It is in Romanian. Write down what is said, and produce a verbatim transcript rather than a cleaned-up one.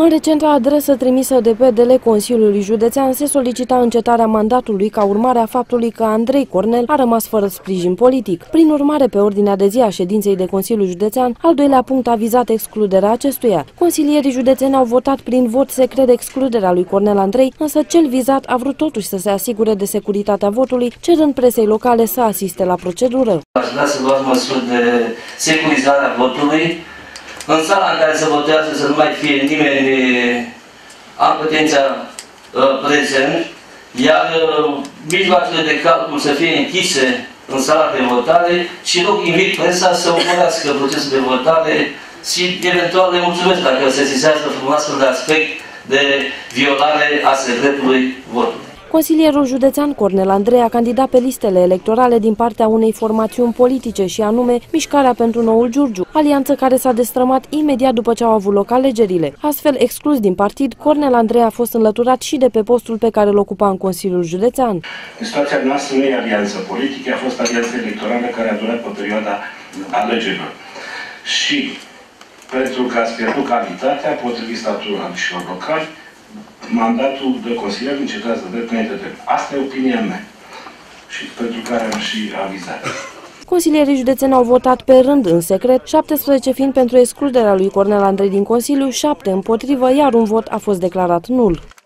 În recenta adresă trimisă de P D L Consiliului Județean se solicita încetarea mandatului ca urmare a faptului că Andrei Cornel a rămas fără sprijin politic. Prin urmare, pe ordinea de zi a ședinței de Consiliul Județean, al doilea punct a vizat excluderea acestuia. Consilierii județeni au votat prin vot secret excluderea lui Cornel Andrei, însă cel vizat a vrut totuși să se asigure de securitatea votului, cerând presei locale să asiste la procedură. Aș vrea să luați măsuri de securizarea votului. În sala în care se votează să nu mai fie nimeni am putența prezent, iar mijloacele de calcul să fie închise în sala de votare și rog invit presa să urmărească procesul de votare și eventual le mulțumesc dacă se sizează un astfel de aspect de violare a secretului votului. Consilierul județean Cornel Andrei a candidat pe listele electorale din partea unei formațiuni politice și anume Mișcarea pentru Noul Giurgiu, alianță care s-a destrămat imediat după ce au avut loc alegerile. Astfel, exclus din partid, Cornel Andrei a fost înlăturat și de pe postul pe care îl ocupa în Consiliul Județean. Situația noastră nu e alianță politică, a fost alianță electorală care a durat pe perioada alegerilor. Și pentru că ați pierdut calitatea, potrivit statutul aleșilor locali, mandatul de consilier încetează drept înainte de drept. Asta e opinia mea și pentru care am și avizat. Consilierii județeni au votat pe rând în secret, șaptesprezece fiind pentru excluderea lui Cornel Andrei din Consiliu, șapte împotrivă, iar un vot a fost declarat nul.